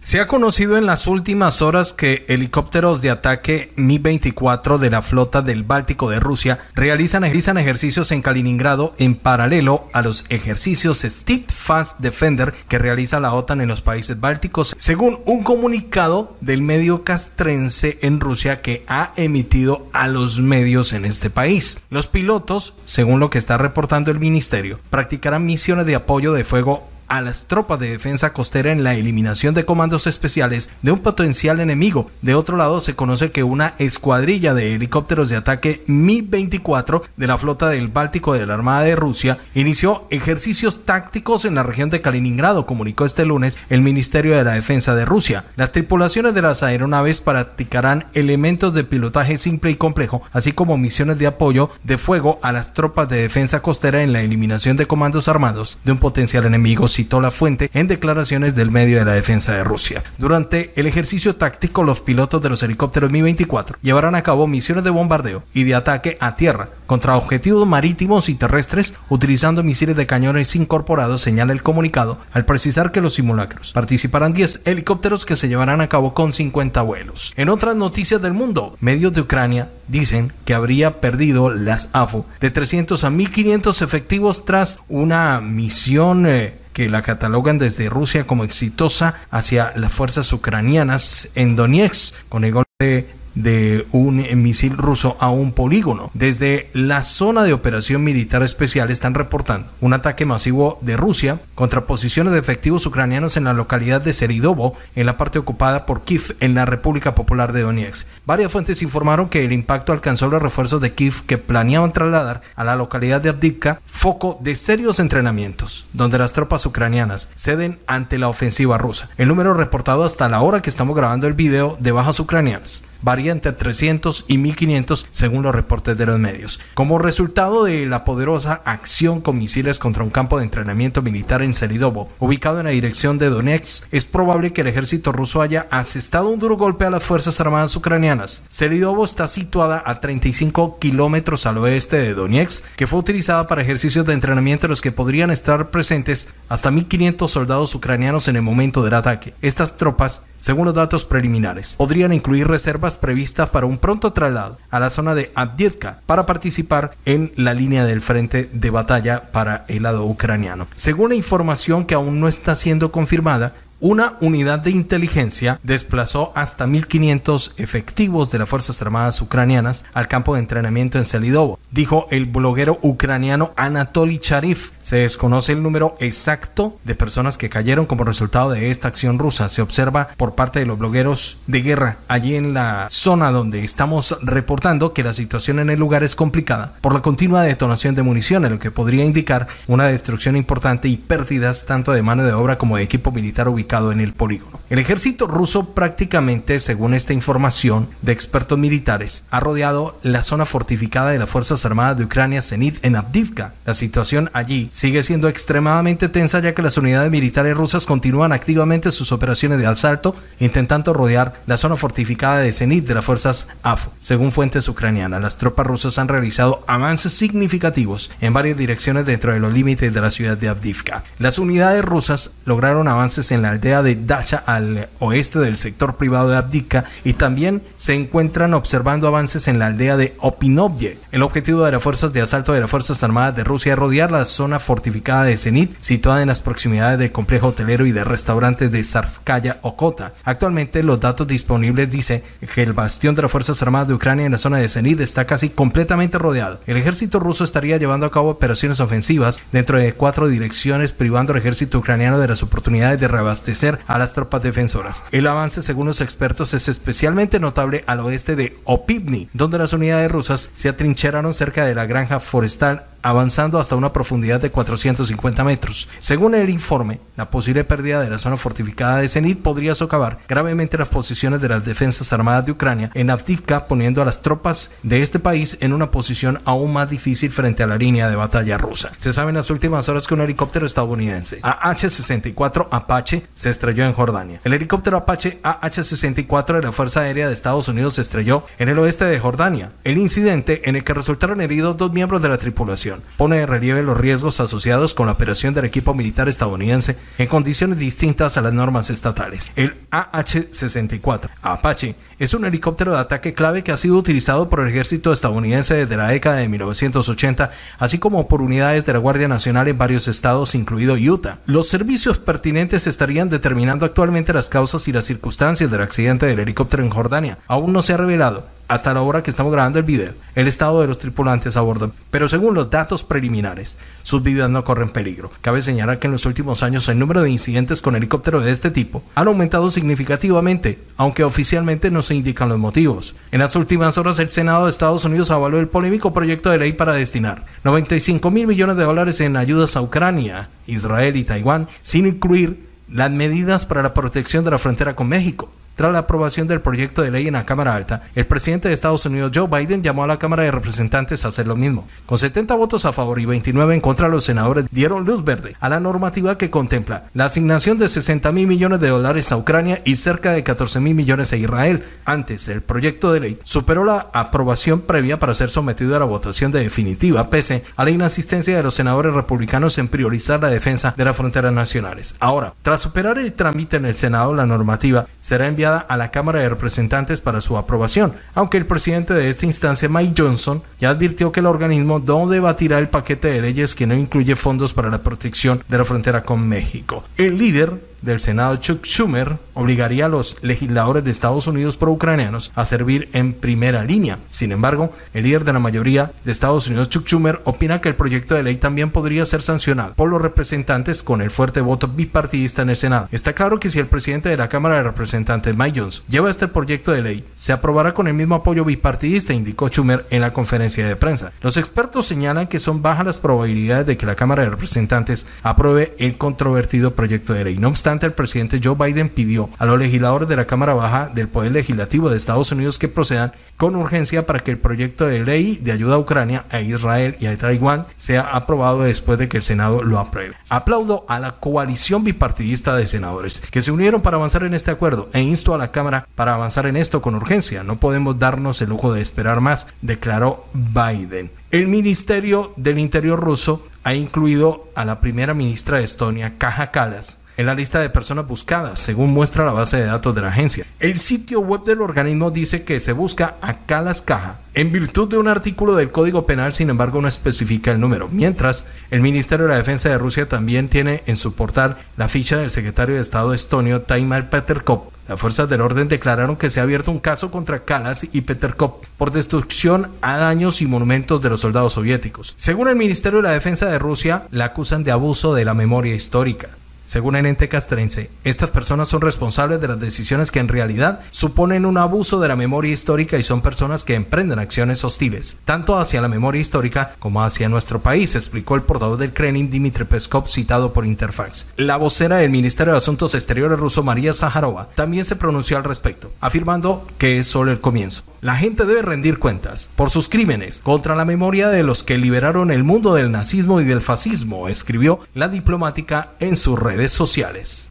Se ha conocido en las últimas horas que helicópteros de ataque Mi-24 de la flota del Báltico de Rusia realizan ejercicios en Kaliningrado en paralelo a los ejercicios Steadfast Defender que realiza la OTAN en los países bálticos, según un comunicado del medio castrense en Rusia que ha emitido a los medios en este país. Los pilotos, según lo que está reportando el ministerio, practicarán misiones de apoyo de fuego a las tropas de defensa costera en la eliminación de comandos especiales de un potencial enemigo. De otro lado, se conoce que una escuadrilla de helicópteros de ataque Mi-24 de la flota del Báltico de la Armada de Rusia inició ejercicios tácticos en la región de Kaliningrado, comunicó este lunes el Ministerio de la Defensa de Rusia. Las tripulaciones de las aeronaves practicarán elementos de pilotaje simple y complejo, así como misiones de apoyo de fuego a las tropas de defensa costera en la eliminación de comandos armados de un potencial enemigo, citó la fuente en declaraciones del medio de la defensa de Rusia. Durante el ejercicio táctico, los pilotos de los helicópteros Mi-24 llevarán a cabo misiones de bombardeo y de ataque a tierra contra objetivos marítimos y terrestres utilizando misiles de cañones incorporados, señala el comunicado, al precisar que los simulacros participarán 10 helicópteros que se llevarán a cabo con 50 vuelos. En otras noticias del mundo, medios de Ucrania dicen que habría perdido las AFU de 300 a 1.500 efectivos tras una misión que la catalogan desde Rusia como exitosa hacia las fuerzas ucranianas en Donetsk, con el golpe de un misil ruso a un polígono. Desde la zona de operación militar especial están reportando un ataque masivo de Rusia contra posiciones de efectivos ucranianos en la localidad de Selidovo, en la parte ocupada por Kiev, en la República Popular de Donetsk. Varias fuentes informaron que el impacto alcanzó los refuerzos de Kiev que planeaban trasladar a la localidad de Avdiivka, foco de serios entrenamientos, donde las tropas ucranianas ceden ante la ofensiva rusa. El número reportado hasta la hora que estamos grabando el video de bajas ucranianas varía entre 300 y 1.500 según los reportes de los medios. Como resultado de la poderosa acción con misiles contra un campo de entrenamiento militar en Selidovo, ubicado en la dirección de Donetsk, es probable que el ejército ruso haya asestado un duro golpe a las fuerzas armadas ucranianas. Selidovo está situada a 35 kilómetros al oeste de Donetsk, que fue utilizada para ejercicios de entrenamiento en los que podrían estar presentes hasta 1.500 soldados ucranianos en el momento del ataque. Estas tropas, según los datos preliminares, podrían incluir reservas previstas para un pronto traslado a la zona de Avdiivka para participar en la línea del frente de batalla para el lado ucraniano. Según la información que aún no está siendo confirmada, una unidad de inteligencia desplazó hasta 1.500 efectivos de las Fuerzas Armadas ucranianas al campo de entrenamiento en Selidovo, dijo el bloguero ucraniano Anatoly Charif. Se desconoce el número exacto de personas que cayeron como resultado de esta acción rusa. Se observa por parte de los blogueros de guerra allí en la zona donde estamos reportando que la situación en el lugar es complicada por la continua detonación de municiones, lo que podría indicar una destrucción importante y pérdidas tanto de mano de obra como de equipo militar ubicado en el polígono. El ejército ruso prácticamente, según esta información de expertos militares, ha rodeado la zona fortificada de las Fuerzas Armadas de Ucrania Zenit en Avdiivka. La situación allí sigue siendo extremadamente tensa, ya que las unidades militares rusas continúan activamente sus operaciones de asalto intentando rodear la zona fortificada de Zenit de las fuerzas AFU. Según fuentes ucranianas, las tropas rusas han realizado avances significativos en varias direcciones dentro de los límites de la ciudad de Avdiivka. Las unidades rusas lograron avances en la aldea de Dacha al oeste del sector privado de Avdiivka y también se encuentran observando avances en la aldea de Opytnoye. El objetivo de las fuerzas de asalto de las Fuerzas Armadas de Rusia es rodear la zona fortificada de Zenit, situada en las proximidades del complejo hotelero y de restaurantes de Zarskaya Okota. Actualmente los datos disponibles dicen que el bastión de las Fuerzas Armadas de Ucrania en la zona de Zenit está casi completamente rodeado. El ejército ruso estaría llevando a cabo operaciones ofensivas dentro de 4 direcciones, privando al ejército ucraniano de las oportunidades de reabastecer a las tropas defensoras. El avance, según los expertos, es especialmente notable al oeste de Opytnoye, donde las unidades rusas se atrincheraron cerca de la granja forestal, avanzando hasta una profundidad de 450 metros. Según el informe, la posible pérdida de la zona fortificada de Zenit podría socavar gravemente las posiciones de las defensas armadas de Ucrania en Avdiivka, poniendo a las tropas de este país en una posición aún más difícil frente a la línea de batalla rusa. Se sabe en las últimas horas que un helicóptero estadounidense AH-64 Apache se estrelló en Jordania. El helicóptero Apache AH-64 de la Fuerza Aérea de Estados Unidos se estrelló en el oeste de Jordania. El incidente, en el que resultaron heridos 2 miembros de la tripulación, operación pone de relieve los riesgos asociados con la operación del equipo militar estadounidense en condiciones distintas a las normas estatales. El AH-64 Apache es un helicóptero de ataque clave que ha sido utilizado por el ejército estadounidense desde la década de 1980, así como por unidades de la Guardia Nacional en varios estados, incluido Utah. Los servicios pertinentes estarían determinando actualmente las causas y las circunstancias del accidente del helicóptero en Jordania. Aún no se ha revelado, hasta la hora que estamos grabando el video, el estado de los tripulantes a bordo, pero según los datos preliminares, sus vidas no corren peligro. Cabe señalar que en los últimos años el número de incidentes con helicópteros de este tipo han aumentado significativamente, aunque oficialmente no se indican los motivos. En las últimas horas, el Senado de Estados Unidos avaló el polémico proyecto de ley para destinar $95 mil millones en ayudas a Ucrania, Israel y Taiwán, sin incluir las medidas para la protección de la frontera con México. Tras la aprobación del proyecto de ley en la Cámara Alta, el presidente de Estados Unidos, Joe Biden, llamó a la Cámara de Representantes a hacer lo mismo. Con 70 votos a favor y 29 en contra, los senadores dieron luz verde a la normativa que contempla la asignación de $60 mil millones a Ucrania y cerca de $14 mil millones a Israel. Antes, el proyecto de ley superó la aprobación previa para ser sometido a la votación de definitiva, pese a la inasistencia de los senadores republicanos en priorizar la defensa de las fronteras nacionales. Ahora, tras superar el trámite en el Senado, la normativa será enviada a la Cámara de Representantes para su aprobación, aunque el presidente de esta instancia, Mike Johnson, ya advirtió que el organismo no debatirá el paquete de leyes que no incluye fondos para la protección de la frontera con México. El líder del Senado, Chuck Schumer, obligaría a los legisladores de Estados Unidos pro-ucranianos a servir en primera línea. Sin embargo, el líder de la mayoría de Estados Unidos, Chuck Schumer, opina que el proyecto de ley también podría ser sancionado por los representantes con el fuerte voto bipartidista en el Senado. Está claro que si el presidente de la Cámara de Representantes, Mike Johnson, lleva este proyecto de ley, se aprobará con el mismo apoyo bipartidista, indicó Schumer en la conferencia de prensa. Los expertos señalan que son bajas las probabilidades de que la Cámara de Representantes apruebe el controvertido proyecto de ley. No obstante, el presidente Joe Biden pidió a los legisladores de la Cámara Baja del Poder Legislativo de Estados Unidos que procedan con urgencia para que el proyecto de ley de ayuda a Ucrania, a Israel y a Taiwán sea aprobado después de que el Senado lo apruebe. Aplaudo a la coalición bipartidista de senadores que se unieron para avanzar en este acuerdo e insto a la Cámara para avanzar en esto con urgencia. No podemos darnos el lujo de esperar más, declaró Biden. El Ministerio del Interior ruso ha incluido a la primera ministra de Estonia, Kaja Kallas, en la lista de personas buscadas, según muestra la base de datos de la agencia. El sitio web del organismo dice que se busca a Kallas Kaja en virtud de un artículo del Código Penal, sin embargo no especifica el número. Mientras, el Ministerio de la Defensa de Rusia también tiene en su portal la ficha del secretario de Estado estonio Taimar Peterkop. Las fuerzas del orden declararon que se ha abierto un caso contra Kallas y Peterkop por destrucción a daños y monumentos de los soldados soviéticos. Según el Ministerio de la Defensa de Rusia, la acusan de abuso de la memoria histórica. Según el ente castrense, estas personas son responsables de las decisiones que en realidad suponen un abuso de la memoria histórica y son personas que emprenden acciones hostiles, tanto hacia la memoria histórica como hacia nuestro país, explicó el portavoz del Kremlin, Dmitry Peskov, citado por Interfax. La vocera del Ministerio de Asuntos Exteriores ruso, María Zaharova, también se pronunció al respecto, afirmando que es solo el comienzo. La gente debe rendir cuentas por sus crímenes contra la memoria de los que liberaron el mundo del nazismo y del fascismo, escribió la diplomática en su red sociales.